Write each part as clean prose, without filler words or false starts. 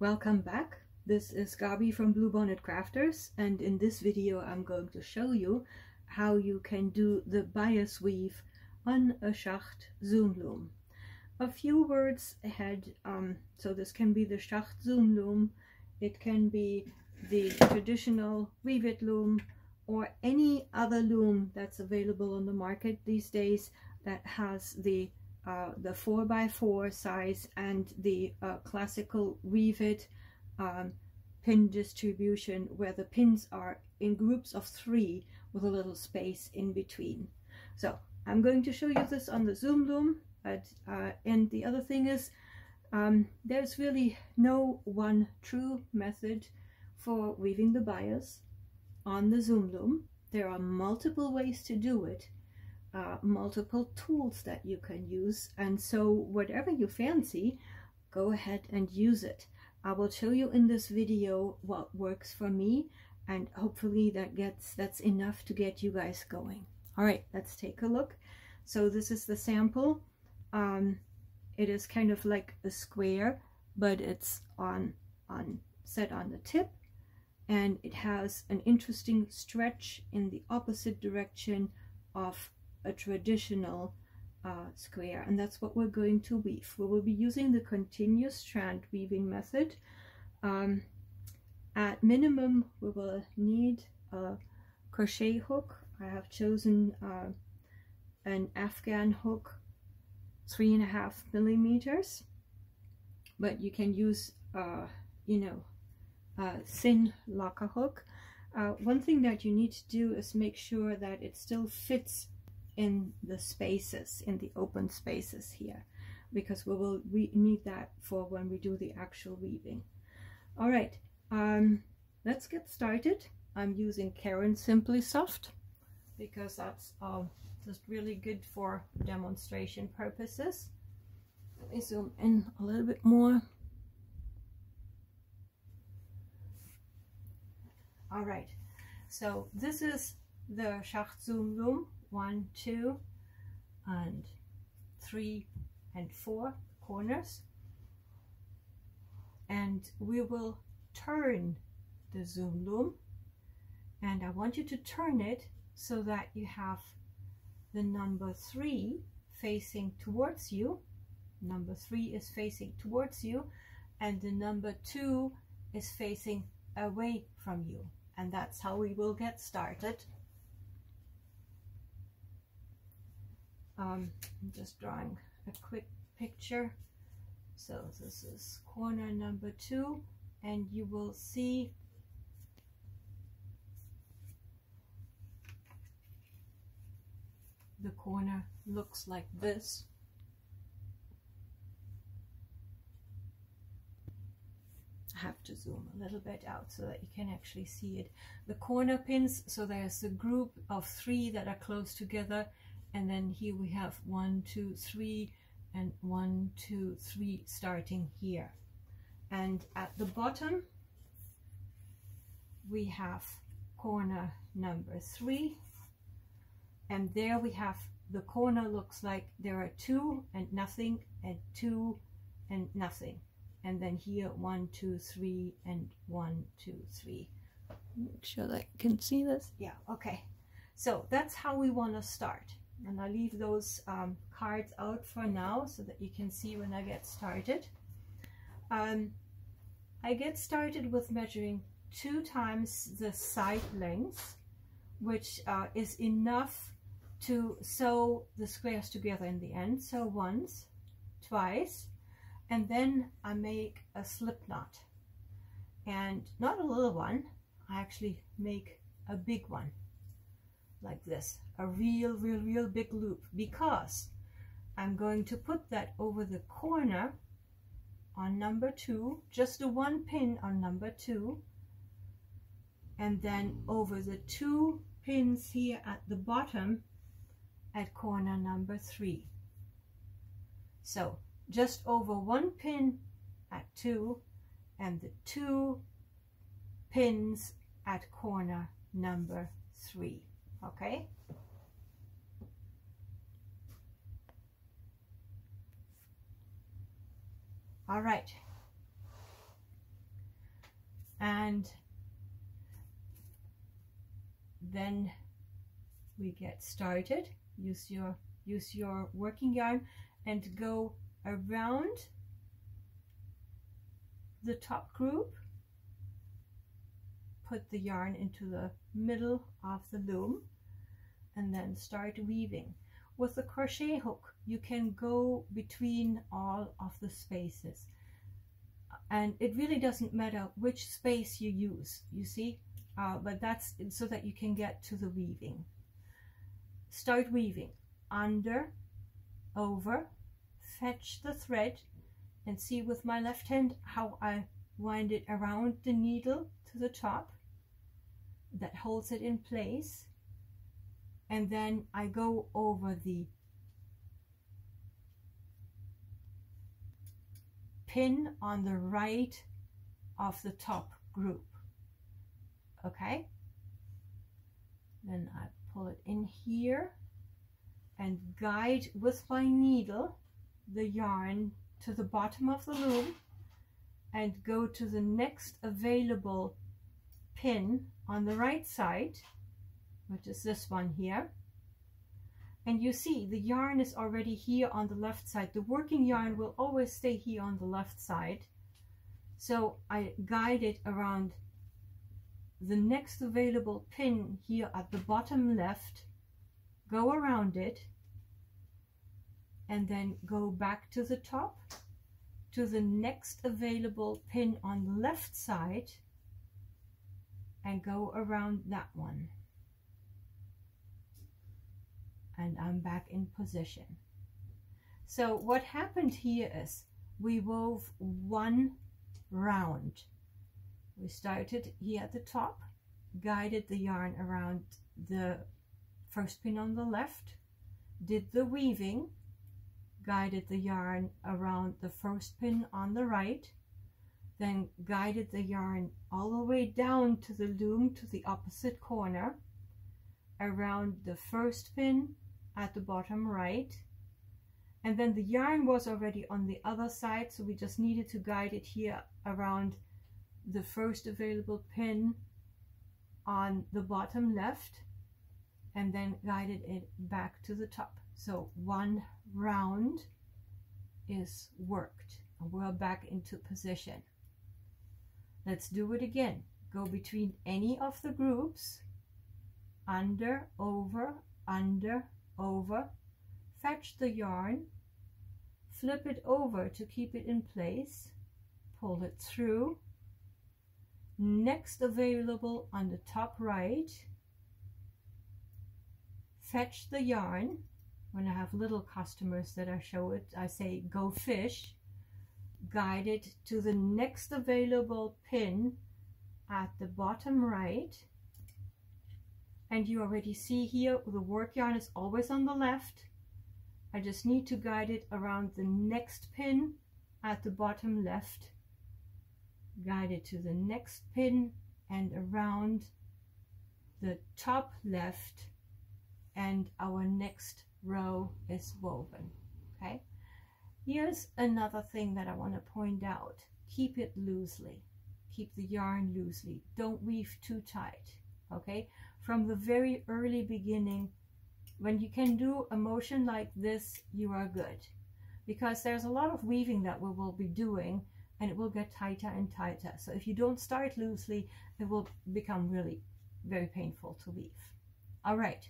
Welcome back. This is Gabi from Bluebonnet Crafters, and in this video I'm going to show you how you can do the bias weave on a Schacht Zoom Loom. A few words ahead, so this can be the Schacht Zoom Loom, it can be the traditional Weave-It Loom, or any other loom that's available on the market these days that has the 4x4 size and the classical Weave-It pin distribution, where the pins are in groups of 3 with a little space in between. So I'm going to show you this on the Zoom Loom, and the other thing is there's really no one true method for weaving the bias on the Zoom Loom. There are multiple ways to do it. Multiple tools that you can use, and so whatever you fancy, go ahead and use it. I will show you in this video what works for me, and hopefully that's enough to get you guys going. All right, let's take a look. So this is the sample. It is kind of like a square, but it's set on the tip, and it has an interesting stretch in the opposite direction of a traditional square, and that's what we're going to weave. We will be using the continuous strand weaving method. At minimum, we will need a crochet hook. I have chosen an Afghan hook, 3.5 millimeters, but you can use a thin locker hook. One thing that you need to do is make sure that it still fits in the spaces, in the open spaces here, because we need that for when we do the actual weaving. All right, let's get started. I'm using Karen Simply Soft because that's just really good for demonstration purposes. Let me zoom in a little bit more. All right, so this is the Schacht Zoom Loom. 1, 2, and 3, and 4 corners, and we will turn the Zoom Loom, and I want you to turn it so that you have the number 3 facing towards you. Number 3 is facing towards you, and the number 2 is facing away from you, and that's how we will get started. I'm just drawing a quick picture. So this is corner number 2, and you will see the corner looks like this. I have to zoom a little bit out so that you can actually see it. The corner pins, so there's a group of 3 that are close together. And then here we have 1, 2, 3, and 1, 2, 3 starting here. And at the bottom, we have corner number 3. And there we have the corner looks like there are 2 and nothing, and 2 and nothing. And then here 1, 2, 3, and 1, 2, 3. Make sure that you can see this. Yeah, okay. So that's how we want to start. And I'll leave those cards out for now so that you can see when I get started. I get started with measuring 2 times the side length, which is enough to sew the squares together in the end. So once, twice, and then I make a slip knot. And not a little one, I actually make a big one. Like this, a real big loop, because I'm going to put that over the corner on number 2, just the 1 pin on number 2, and then over the 2 pins here at the bottom at corner number 3. So just over 1 pin at 2, and the 2 pins at corner number 3. Okay, all right, and then we get started. Use your working yarn and go around the top group, put the yarn into the middle of the loom, and then start weaving. With the crochet hook, you can go between all of the spaces, and it really doesn't matter which space you use, you see, but that's so that you can get to the weaving. Start weaving under, over, fetch the thread, and see with my left hand how I wind it around the needle to the top. That holds it in place, and then I go over the pin on the right of the top group. Okay, then I pull it in here and guide with my needle the yarn to the bottom of the loom and go to the next available pin on the right side, which is this one here. And you see the yarn is already here on the left side. The working yarn will always stay here on the left side, so I guide it around the next available pin here at the bottom left, go around it, and then go back to the top to the next available pin on the left side and go around that one. And I'm back in position. So what happened here is we wove one round. We started here at the top, guided the yarn around the first pin on the left, did the weaving, guided the yarn around the first pin on the right, then guided the yarn all the way down to the loom, to the opposite corner, around the first pin at the bottom right, and then the yarn was already on the other side, so we just needed to guide it here around the first available pin on the bottom left, and then guided it back to the top. So one round is worked and we're back into position. Let's do it again. Go between any of the groups, under, over, fetch the yarn, flip it over to keep it in place, pull it through, next available on the top right, fetch the yarn. When I have little customers that I show it, I say go fish, guide it to the next available pin at the bottom right. And you already see here, the work yarn is always on the left. I just need to guide it around the next pin at the bottom left, guide it to the next pin and around the top left, and our next row is woven. Okay, here's another thing that I want to point out. Keep it loosely. Keep the yarn loosely. Don't weave too tight. Okay, from the very early beginning, when you can do a motion like this, you are good, because there's a lot of weaving that we will be doing and it will get tighter and tighter. So if you don't start loosely, it will become really very painful to weave. All right,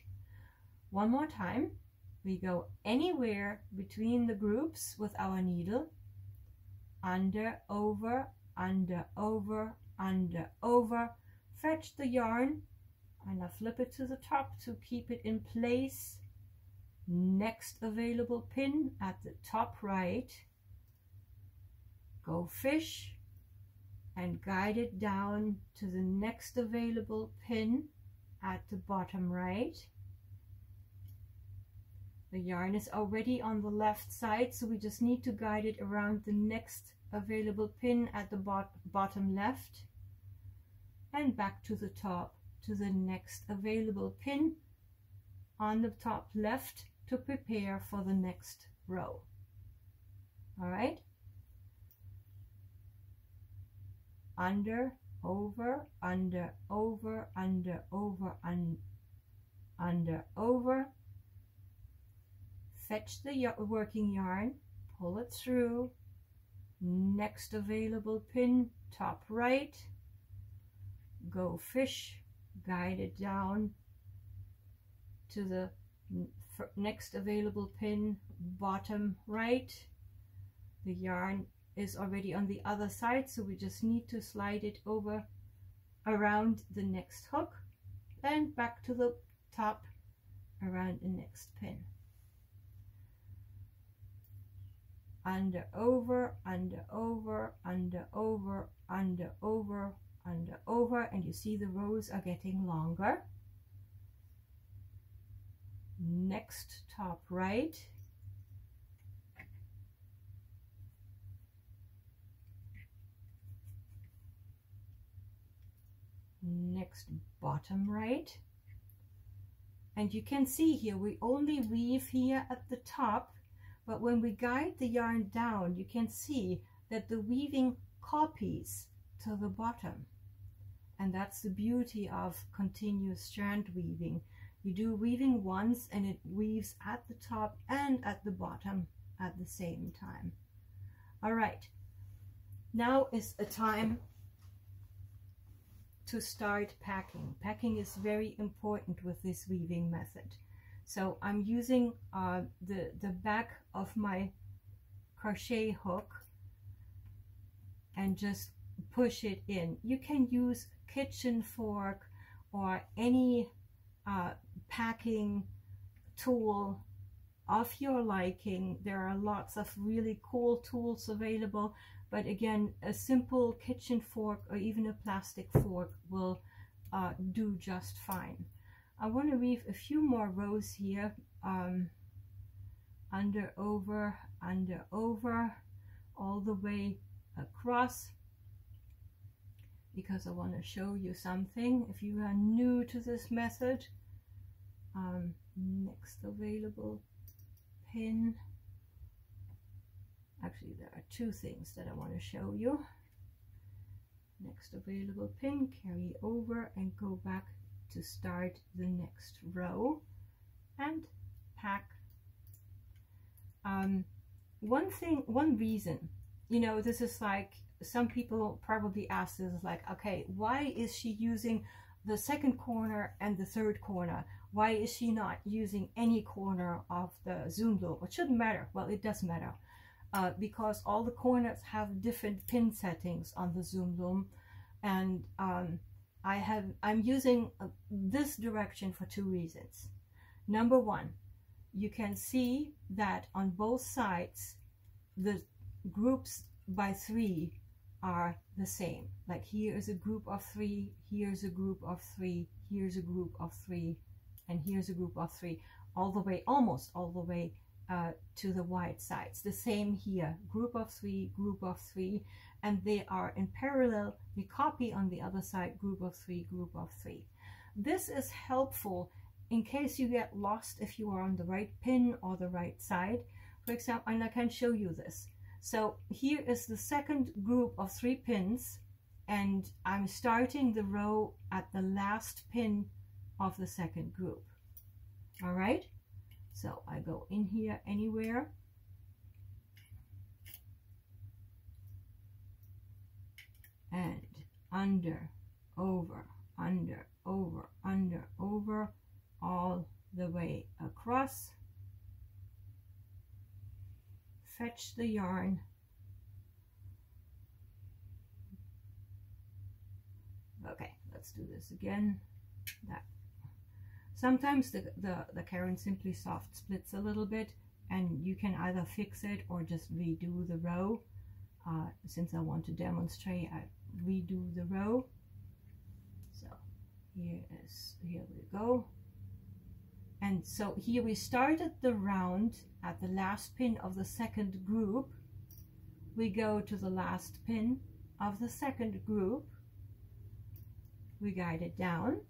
one more time. We go anywhere between the groups with our needle, under, over, under, over, under, over, fetch the yarn, and I flip it to the top to keep it in place, next available pin at the top right, go fish, and guide it down to the next available pin at the bottom right. The yarn is already on the left side, so we just need to guide it around the next available pin at the bottom left, and back to the top to the next available pin on the top left to prepare for the next row. All right, under, over, under, over, under, over, under, over. Fetch the working yarn, pull it through, next available pin, top right, go fish, guide it down to the next available pin, bottom right. The yarn is already on the other side, so we just need to slide it over around the next hook and back to the top around the next pin. Under, over, under, over, under, over, under, over, under, over, and you see the rows are getting longer. Next, top right, next, bottom right, and you can see here we only weave here at the top, but when we guide the yarn down, you can see that the weaving copies to the bottom, and that's the beauty of continuous strand weaving. You do weaving once and it weaves at the top and at the bottom at the same time. All right, now is a time to start packing. Packing is very important with this weaving method. So I'm using the back of my crochet hook and just push it in. You can use kitchen fork or any packing tool of your liking. There are lots of really cool tools available, but again, a simple kitchen fork or even a plastic fork will do just fine. I want to weave a few more rows here, under, over, under, over, all the way across, because I want to show you something if you are new to this method. Next available pin. Actually, there are two things that I want to show you. Next available pin, carry over and go back to start the next row and pack. One reason, you know, this is like, some people probably ask this, like, okay, why is she using the second corner and the third corner? Why is she not using any corner of the Zoom Loom? It shouldn't matter. Well, it does matter, because all the corners have different pin settings on the Zoom Loom, and I'm using this direction for two reasons. Number one, you can see that on both sides the groups by three are the same. Like here is a group of three, here's a group of three, here's a group of three, and here's a group of three, all the way, almost all the way to the wide sides. The same here, group of three, group of three, and they are in parallel. We copy on the other side, group of three, group of three. This is helpful in case you get lost if you are on the right pin or the right side, for example, and I can show you this. So here is the second group of three pins, and I'm starting the row at the last pin of the second group. All right, so I go in here anywhere, and under, over, under, over, under, over, all the way across. Fetch the yarn, okay, let's do this again. That sometimes the Karen Simply Soft splits a little bit, and you can either fix it or just redo the row. Since I want to demonstrate, I redo the row. So here we go. And so here we started the round at the last pin of the second group. We go to the last pin of the second group. We guide it down,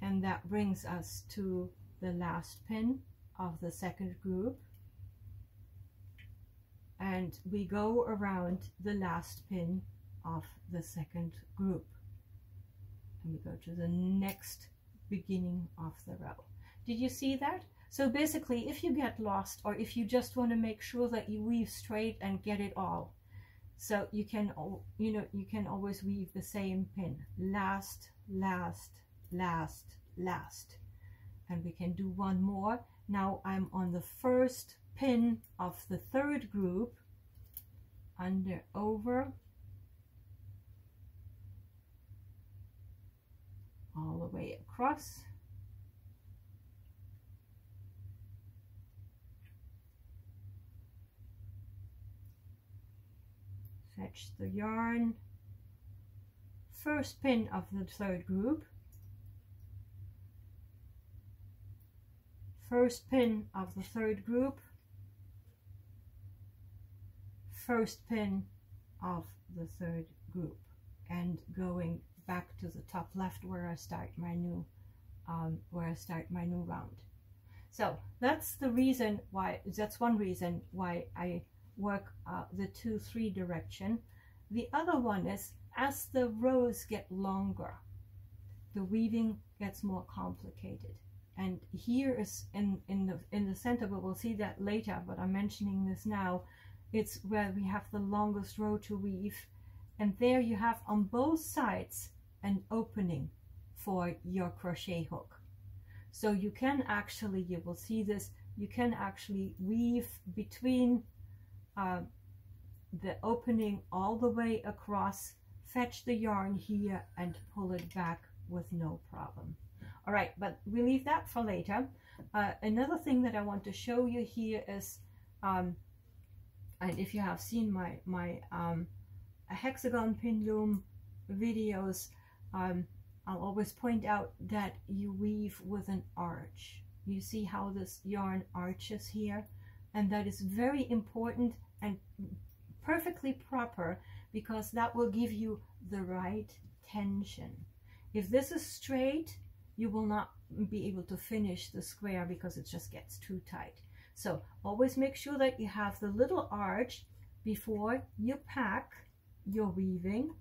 and that brings us to the last pin of the second group. And we go around the last pin of the second group. And we go to the next beginning of the row. Did you see that? So basically, if you get lost or if you just want to make sure that you weave straight and get it all, so you can, you know, you can always weave the same pin. Last, last, last, last. And we can do one more. Now I'm on the first pin of the third group, under, over, all the way across. Fetch the yarn, first pin of the third group, first pin of the third group, first pin of the third group, and going back to the top left where I start my new round. So that's the reason why, that's one reason why I work the 2-3 direction. The other one is, as the rows get longer, the weaving gets more complicated. And here is in the center, but we'll see that later, but I'm mentioning this now, it's where we have the longest row to weave, and there you have on both sides an opening for your crochet hook. So you can actually, you will see this, you can actually weave between the opening all the way across, fetch the yarn here and pull it back with no problem. All right, but we leave that for later. Another thing that I want to show you here is, and if you have seen my hexagon pin loom videos, I'll always point out that you weave with an arch. You see how this yarn arches here? And that is very important and perfectly proper, because that will give you the right tension. If this is straight, you will not be able to finish the square because it just gets too tight. So always make sure that you have the little arch before you pack your weaving,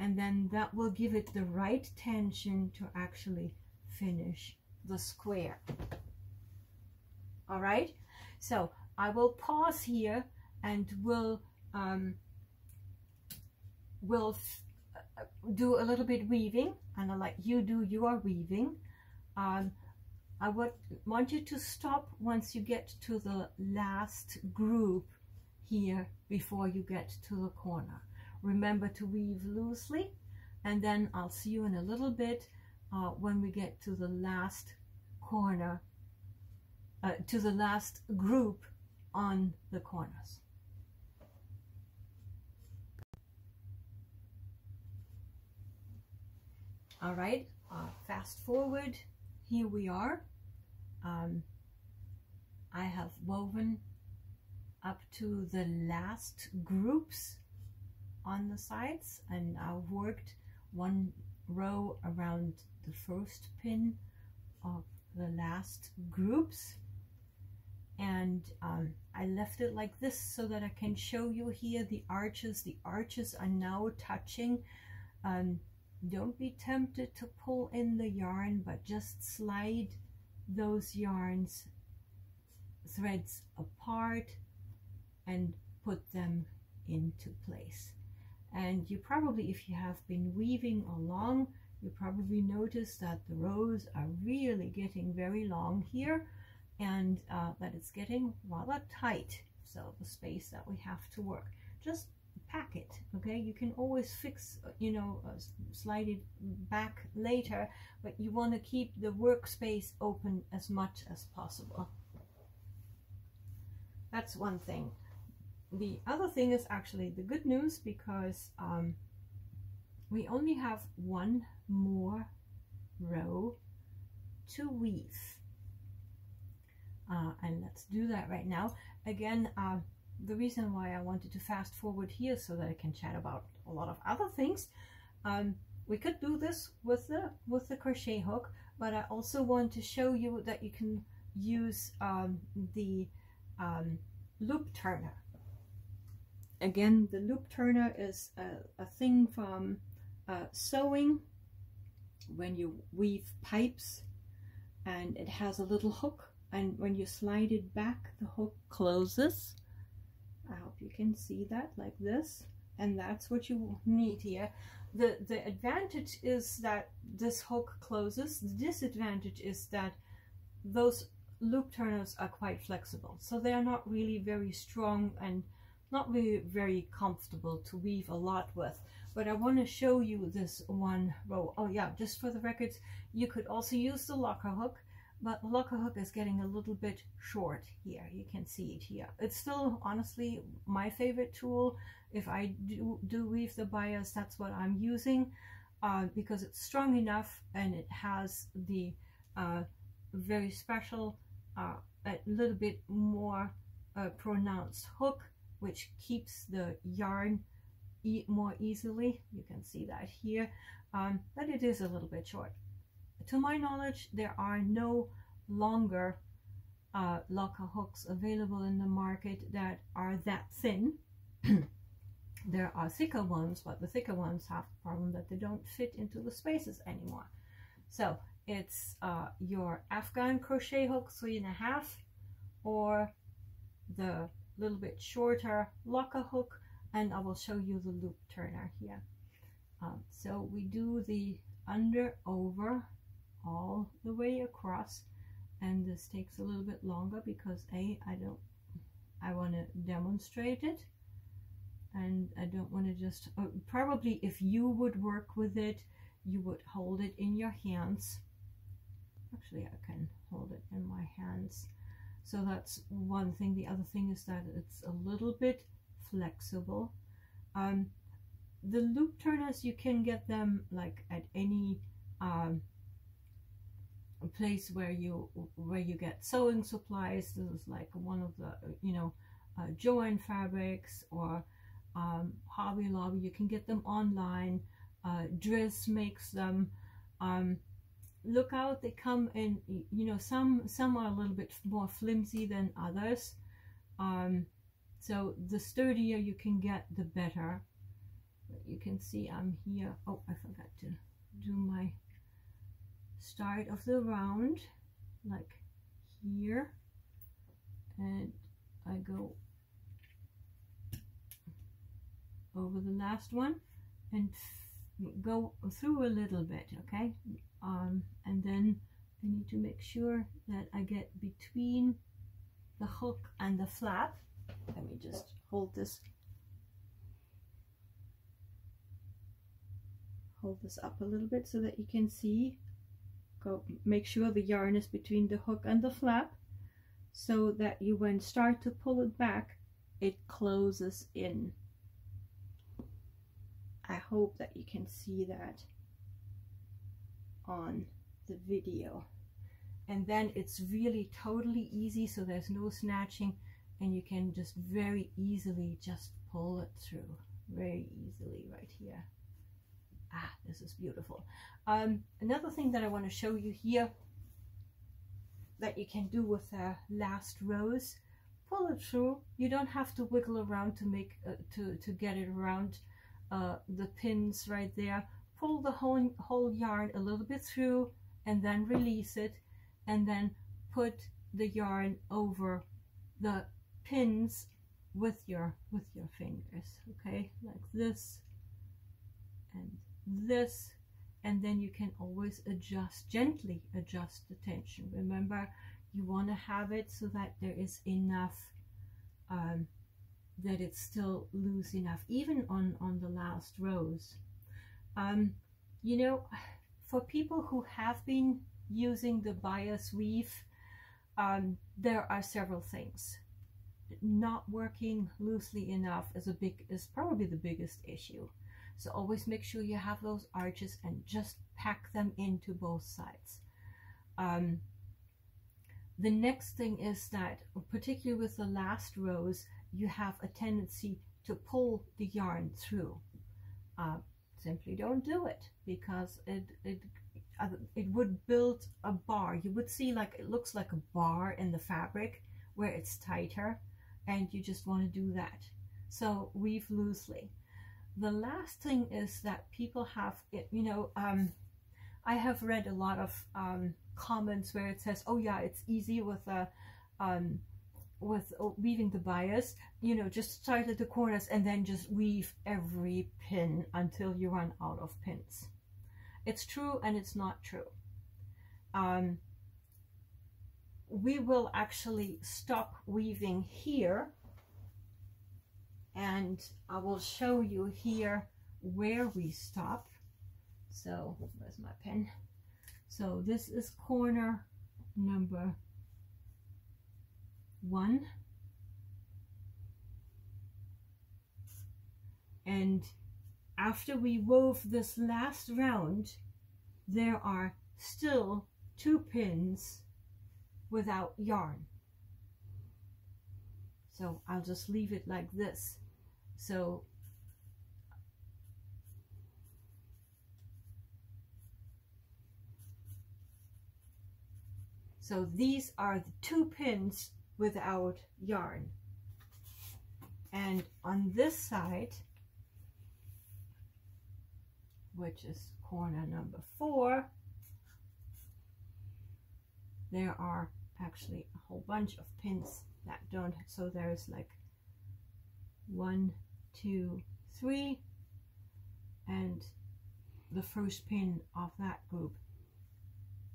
and then that will give it the right tension to actually finish the square. All right, so I will pause here and we'll do a little bit weaving, and I'll let you do your weaving. I would want you to stop once you get to the last group here before you get to the corner. Remember to weave loosely, and then I'll see you in a little bit when we get to the last corner, to the last group on the corners. All right, fast forward, here we are. I have woven up to the last groups on the sides, and I've worked one row around the first pin of the last groups, and I left it like this so that I can show you here the arches. The arches are now touching. Don't be tempted to pull in the yarn, but just slide those threads apart and put them into place. And you probably, if you have been weaving along, you probably notice that the rows are really getting very long here, and that it's getting rather tight. So the space that we have to work, just pack it, okay? You can always fix, you know, slide it back later, but you want to keep the workspace open as much as possible. That's one thing. The other thing is actually the good news, because we only have one more row to weave. And let's do that right now. Again, the reason why I wanted to fast forward here so that I can chat about a lot of other things. We could do this with the crochet hook, but I also want to show you that you can use the loop turner. Again, the loop turner is a thing from sewing, when you weave pipes, and it has a little hook, and when you slide it back, the hook closes. I hope you can see that, like this, and that's what you need here. The advantage is that this hook closes. The disadvantage is that those loop turners are quite flexible, so they are not really very strong and not really very comfortable to weave a lot with. But I want to show you this one row. Oh yeah, just for the records, you could also use the locker hook, but the locker hook is getting a little bit short here. You can see it here. It's still honestly my favorite tool. If I do weave the bias, that's what I'm using, because it's strong enough and it has the very special, a little bit more pronounced hook, which keeps the yarn more easily. You can see that here, but it is a little bit short. To my knowledge, there are no longer locker hooks available in the market that are that thin. There are thicker ones, but the thicker ones have the problem that they don't fit into the spaces anymore. So it's your Afghan crochet hook 3.5, or the little bit shorter locker hook, and I will show you the loop turner here. So we do the under over all the way across, and this takes a little bit longer because I want to demonstrate it, and I don't want to just probably if you would work with it, you would hold it in your hands. Actually, I can hold it in my hands. So that's one thing. The other thing is that it's a little bit flexible. The loop turners, you can get them like at any place where you get sewing supplies. This is like one of the, you know, Joann Fabrics or Hobby Lobby. You can get them online. Driss makes them. Look out, they come in, you know, some are a little bit more flimsy than others, so the sturdier you can get, the better. But you can see I'm here. Oh, I forgot to do my start of the round, like here, and I go over the last one and go through a little bit, okay? And then I need to make sure that I get between the hook and the flap. Let me just hold this up a little bit so that you can see. Go make sure the yarn is between the hook and the flap, so that you, when start to pull it back, it closes in. I hope that you can see that on the video. And then it's really totally easy, so there's no snatching, and you can just very easily just pull it through very easily right here. Ah, this is beautiful. Another thing that I want to show you here that you can do with the last rows, pull it through. You don't have to wiggle around to make to get it around the pins right there. Pull the whole yarn a little bit through, and then release it, and then put the yarn over the pins with your fingers, okay, like this and this, and then you can always adjust, gently adjust the tension. Remember, you want to have it so that there is enough, that it's still loose enough, even on the last rows. You know, for people who have been using the bias weave, there are several things. Not working loosely enough is probably the biggest issue. So always make sure you have those arches and just pack them into both sides. The next thing is that, particularly with the last rows, you have a tendency to pull the yarn through. Simply don't do it, because it would build a bar. You would see, like, it looks like a bar in the fabric where it's tighter, and you just want to do that. So weave loosely. The last thing is that people have, I have read a lot of comments where it says, oh yeah, it's easy with weaving the bias, just start at the corners and then just weave every pin until you run out of pins. It's true and it's not true. We will actually stop weaving here, and I will show you here where we stop. So where's my pen? So this is corner number 1, and after we wove this last round there are still 2 pins without yarn. So I'll just leave it like this. So these are the 2 pins without yarn. And on this side, which is corner number 4, there are actually a whole bunch of pins that don't. So there's like 1, 2, 3, and the first pin of that group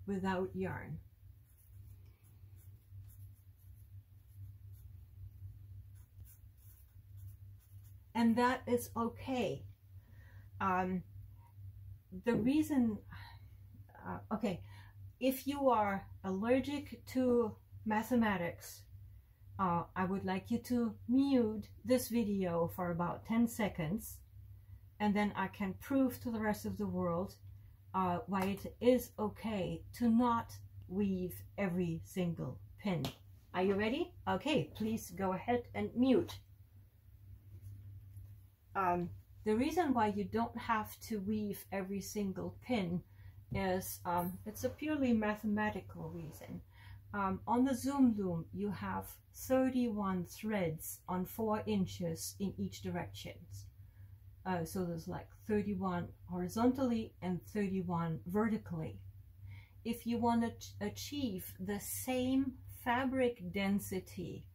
without yarn. And that is okay. The reason, okay, if you are allergic to mathematics, I would like you to mute this video for about 10 seconds, and then I can prove to the rest of the world why it is okay to not weave every single pin. Are you ready? Okay, please go ahead and mute. The reason why you don't have to weave every single pin is it's a purely mathematical reason. On the Zoom Loom you have 31 threads on 4 inches in each direction. So there's like 31 horizontally and 31 vertically. If you want to achieve the same fabric density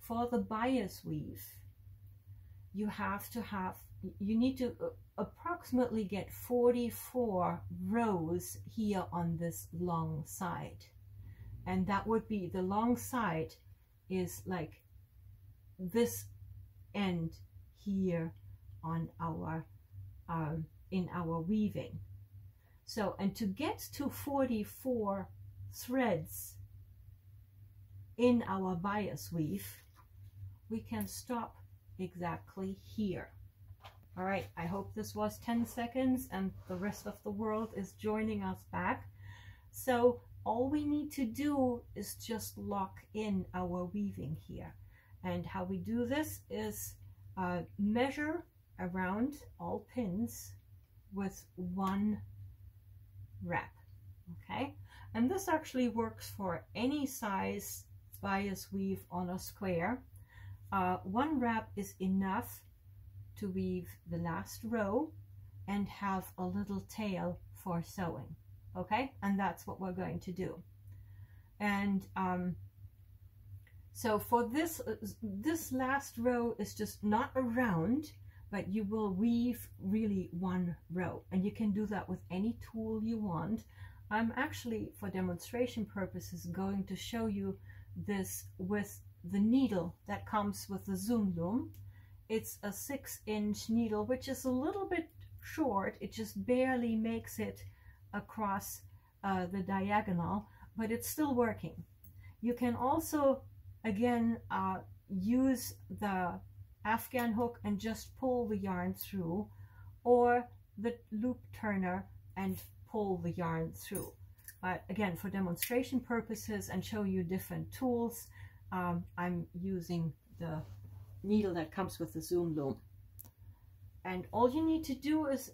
for the bias weave, you have to have, you need to approximately get 44 rows here on this long side. And that would be, the long side is like this end here on our, in our weaving. So, and to get to 44 threads in our bias weave, we can stop exactly here. All right, I hope this was 10 seconds and the rest of the world is joining us back. So all we need to do is just lock in our weaving here. And how we do this is measure around all pins with 1 wrap, okay? And this actually works for any size bias weave on a square. 1 wrap is enough to weave the last row and have a little tail for sewing, okay? And that's what we're going to do. And so for this, this last row is just not a round, but you will weave really 1 row. And you can do that with any tool you want. I'm actually, for demonstration purposes, going to show you this with the needle that comes with the Zoom Loom. It's a 6-inch needle, which is a little bit short. It just barely makes it across the diagonal, but it's still working. You can also, again, use the Afghan hook and just pull the yarn through, or the loop turner and pull the yarn through. But again, for demonstration purposes and show you different tools, I'm using the needle that comes with the Zoom Loom. And all you need to do is,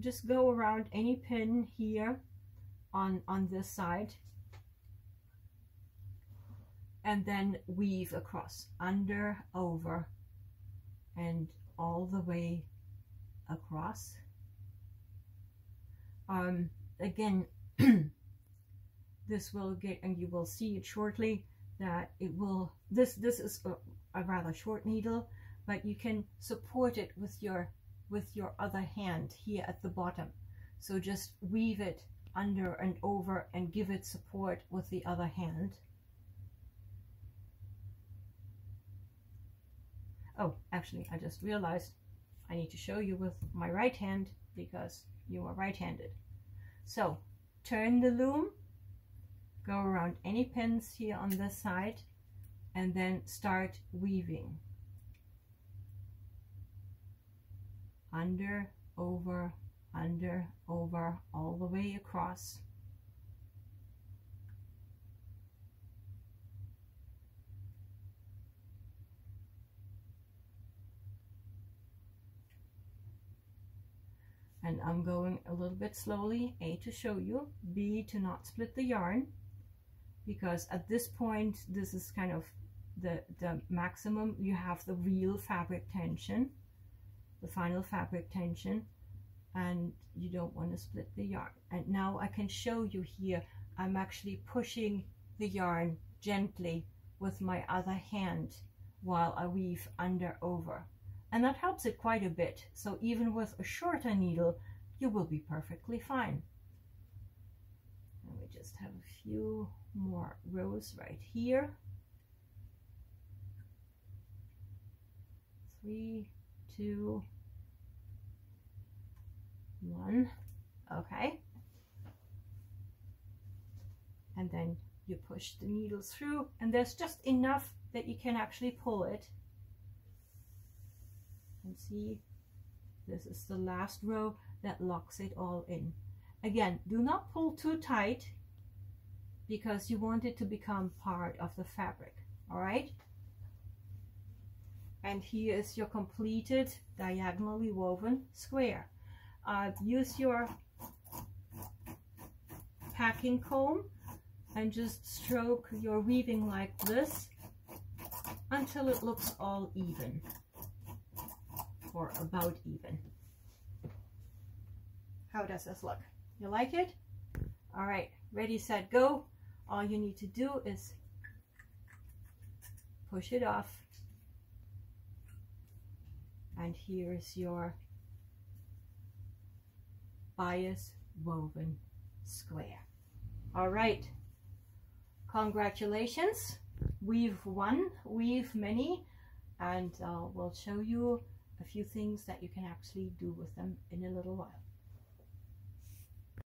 just go around any pin here on this side, and then weave across, under, over, and all the way across. Again, this will get, and you will see it shortly, that it will, this is a rather short needle, but you can support it with your other hand here at the bottom. So just weave it under and over and give it support with the other hand. Oh, actually, I just realized I need to show you with my right hand because you are right-handed. So turn the loom, go around any pins here on this side, and then start weaving. Under, over, all the way across. And I'm going a little bit slowly, A, to show you, B, to not split the yarn, because at this point, this is kind of the maximum. You have the real fabric tension, the final fabric tension, and you don't want to split the yarn. And now I can show you here, I'm actually pushing the yarn gently with my other hand while I weave under over. And that helps it quite a bit. So even with a shorter needle, you will be perfectly fine. And we just have a few more rows right here. 3, 2, 1, okay. And then you push the needles through, and there's just enough that you can actually pull it. And see, this is the last row that locks it all in. Again, do not pull too tight because you want it to become part of the fabric, all right? And here is your completed diagonally woven square. Use your packing comb and just stroke your weaving like this until it looks all even, or about even. How does this look? You like it? All right, ready, set, go. All you need to do is push it off. And here is your bias woven square. All right, congratulations. We've won, we've many, and we'll show you a few things that you can actually do with them in a little while.